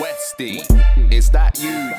Westy. Is that you, yeah?